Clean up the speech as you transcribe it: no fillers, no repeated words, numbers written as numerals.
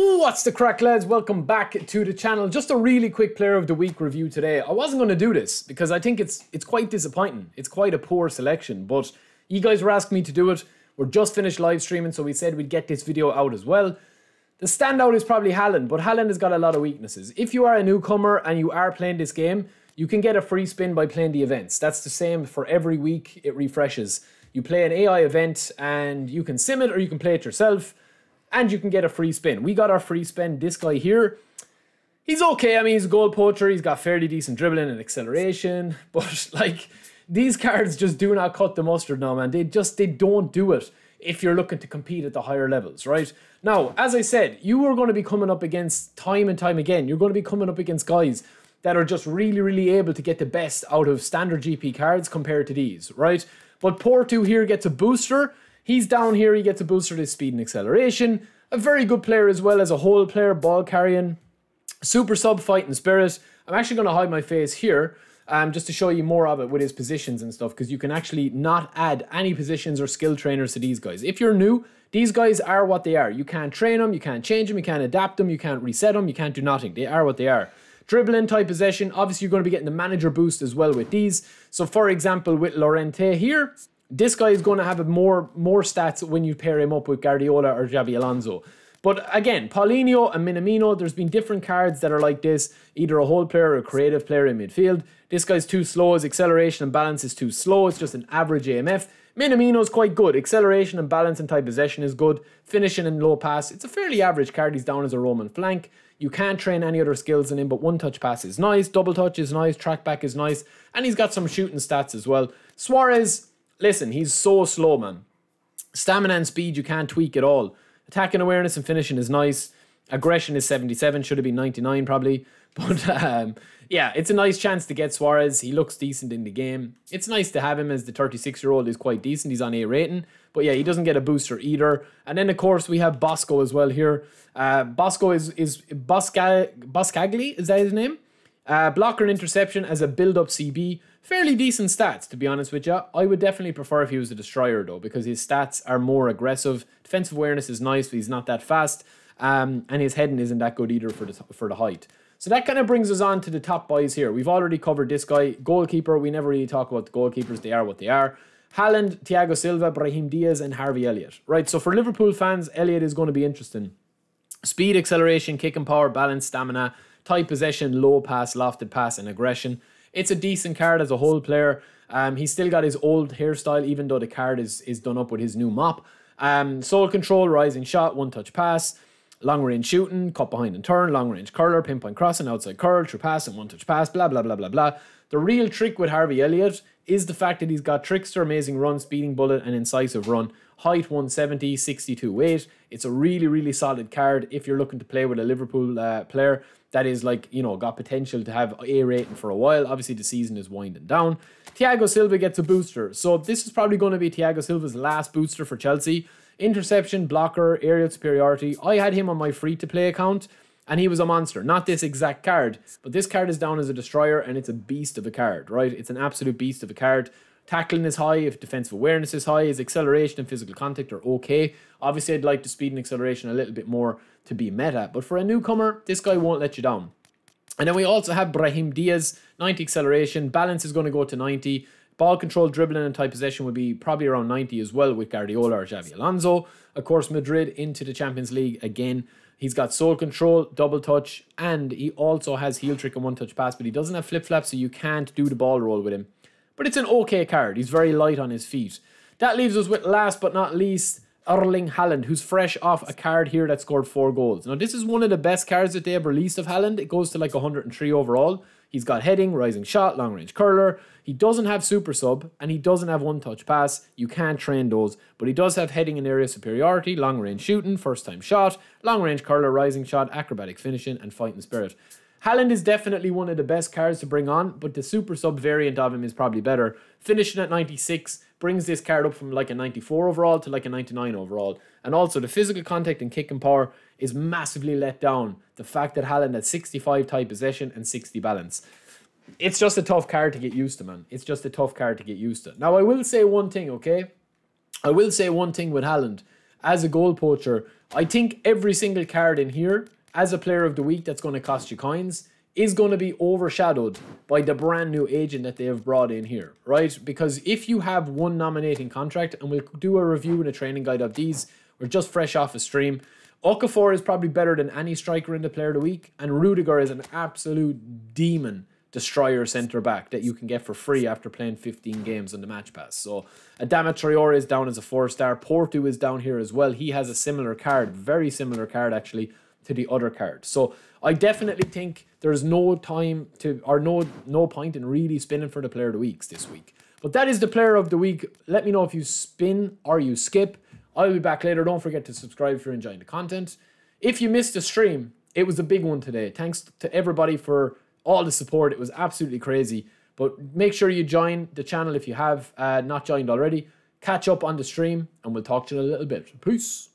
What's the crack, lads? Welcome back to the channel. Just a really quick player of the week review today. I wasn't going to do this because I think it's quite disappointing. It's quite a poor selection, but you guys were asking me to do it. We're just finished live streaming, so we said we'd get this video out as well. The standout is probably Haaland, but Haaland has got a lot of weaknesses. If you are a newcomer and you are playing this game, you can get a free spin by playing the events. That's the same for every week. It refreshes. You play an AI event and you can sim it or you can play it yourself. And you can get a free spin. We got our free spin. This guy here, he's okay. I mean, he's a goal poacher. He's got fairly decent dribbling and acceleration. But, like, these cards just do not cut the mustard now, man. They don't do it if you're looking to compete at the higher levels, right? Now, as I said, you are going to be coming up against time and time again. You're going to be coming up against guys that are just really, really able to get the best out of standard GP cards compared to these, right? But Portu here gets a booster. He's down here, he gets a booster to speed and acceleration. A very good player as well as a whole player, ball carrying. Super sub fighting spirit. I'm actually going to hide my face here just to show you more of it with his positions and stuff, because you can actually not add any positions or skill trainers to these guys. If you're new, these guys are what they are. You can't train them, you can't change them, you can't adapt them, you can't reset them, you can't do nothing. They are what they are. Dribbling, tight possession. Obviously, you're going to be getting the manager boost as well with these. So, for example, with Lorente here, this guy is going to have more stats when you pair him up with Guardiola or Xavi Alonso. But again, Paulinho and Minamino, there's been different cards that are like this, either a whole player or a creative player in midfield. This guy's too slow, his acceleration and balance is too slow, it's just an average AMF. Minamino's quite good, acceleration and balance and tight possession is good, finishing and low pass, it's a fairly average card, he's down as a Roman flank. You can't train any other skills in him, but one-touch pass is nice, double-touch is nice, track-back is nice, and he's got some shooting stats as well. Suarez, listen, he's so slow, man. Stamina and speed, you can't tweak at all. Attacking awareness and finishing is nice. Aggression is 77, should have been 99 probably. But yeah, it's a nice chance to get Suarez. He looks decent in the game. It's nice to have him as the 36-year-old is quite decent. He's on A rating. But yeah, he doesn't get a booster either. And then, of course, we have Bosco as well here. Bosco is Boscagli, is that his name? Blocker and interception as a build-up CB. Fairly decent stats, to be honest with you. I would definitely prefer if he was a destroyer, though, because his stats are more aggressive. Defensive awareness is nice, but he's not that fast. And his heading isn't that good either for the height. So that kind of brings us on to the top boys here. We've already covered this guy. Goalkeeper, we never really talk about the goalkeepers. They are what they are. Haaland, Thiago Silva, Brahim Diaz, and Harvey Elliott. Right, so for Liverpool fans, Elliott is going to be interesting. Speed, acceleration, kick and power, balance, stamina, tight possession, low pass, lofted pass, and aggression. It's a decent card as a whole player. He's still got his old hairstyle, even though the card is done up with his new mop. Soul control, rising shot, one-touch pass, long-range shooting, cut behind and turn, long-range curler, pinpoint crossing, outside curl, true pass, and one-touch pass, blah, blah, blah, blah, blah. The real trick with Harvey Elliott is the fact that he's got trickster, amazing run, speeding bullet, and incisive run. Height 170, 62 weight. It's a really, really solid card if you're looking to play with a Liverpool player that is, like, you know, got potential to have A rating for a while. Obviously, the season is winding down. Thiago Silva gets a booster. So this is probably going to be Thiago Silva's last booster for Chelsea. Interception, blocker, aerial superiority. I had him on my free-to-play account, and he was a monster. Not this exact card, but this card is down as a destroyer, and it's a beast of a card, right? It's an absolute beast of a card. Tackling is high, if defensive awareness is high, his acceleration and physical contact are okay. Obviously, I'd like the speed and acceleration a little bit more to be meta. But for a newcomer, this guy won't let you down. And then we also have Brahim Diaz, 90 acceleration. Balance is going to go to 90. Ball control, dribbling, and tight possession would be probably around 90 as well with Guardiola or Xavi Alonso. Of course, Madrid into the Champions League again. He's got soul control, double touch, and he also has heel trick and one-touch pass, but he doesn't have flip-flap, so you can't do the ball roll with him. But it's an okay card. He's very light on his feet. That leaves us with, last but not least, Erling Haaland, who's fresh off a card here that scored 4 goals. Now, this is one of the best cards that they have released of Haaland. It goes to like 103 overall. He's got heading, rising shot, long-range curler. He doesn't have super sub, and he doesn't have one-touch pass. You can't train those. But he does have heading and area superiority, long-range shooting, first-time shot, long-range curler, rising shot, acrobatic finishing, and fighting spirit. Haaland is definitely one of the best cards to bring on, but the super sub variant of him is probably better. Finishing at 96 brings this card up from like a 94 overall to like a 99 overall. And also the physical contact and kick and power is massively let down. The fact that Haaland had 65 tight possession and 60 balance. It's just a tough card to get used to, man. It's just a tough card to get used to. Now, I will say one thing, okay? I will say one thing with Haaland. as a goal poacher, I think every single card in here as a player of the week that's going to cost you coins is going to be overshadowed by the brand new agent that they have brought in here, right? Because if you have one nominating contract, and we'll do a review and a training guide of these, we're just fresh off a stream. Okafor is probably better than any striker in the player of the week, and Rudiger is an absolute demon destroyer centre-back that you can get for free after playing 15 games on the match pass. So Adama Traore is down as a 4-star. Portu is down here as well. He has a similar card, very similar card actually, to the other card. So I definitely think there's no time to, or no point in really spinning for the player of the weeks this week. But that is the player of the week. Let me know if you spin or you skip. I'll be back later. Don't forget to subscribe if you're enjoying the content. If you missed the stream, it was a big one today. Thanks to everybody for all the support. It was absolutely crazy. But make sure you join the channel if you have not joined already. Catch up on the stream, and we'll talk to you in a little bit. Peace.